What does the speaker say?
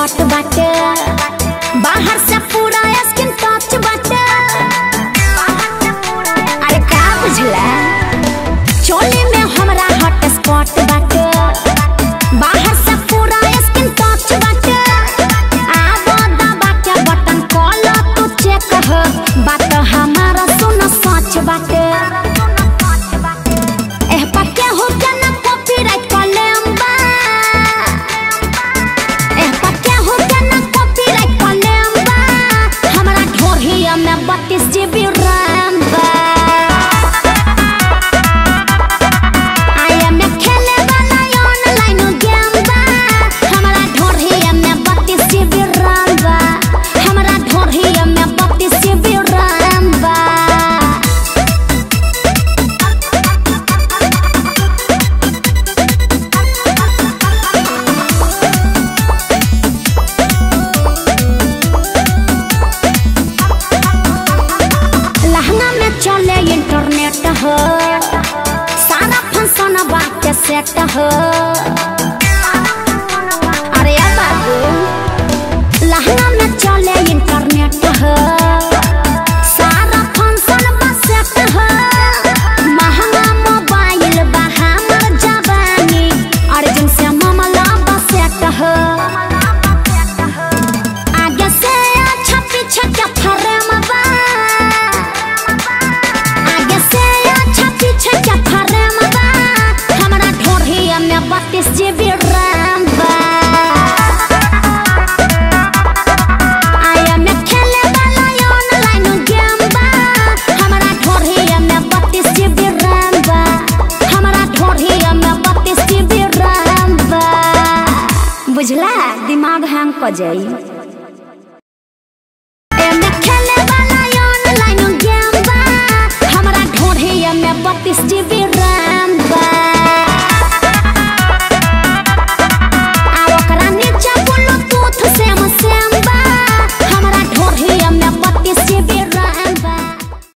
Hot बाटे, बाहर से पूरा स्किन टच बाटे। अरे का बुझला चोली में हमरा हॉट स्पॉट बाटे, बाहर से पूरा स्किन टच बाटे। आ दबा के बटन कॉल तू चेक हो, बात हमारा सुन सच बाटे। एह पक्के हो के ना कॉपीराइट चले इंटरनेट हो, सारा फंक्शन बात सेट हो। अरे बाबू लहंगा में चले इंटरनेट हो, सारा फंक्शन बात सेट हो। महंगा मोबाइल बा हमर जवानी, अर्जुन से मामला बात सेट हो। आगे से अच्छा पीछे के फरेम बा, दिमाग हैंग कर जाई।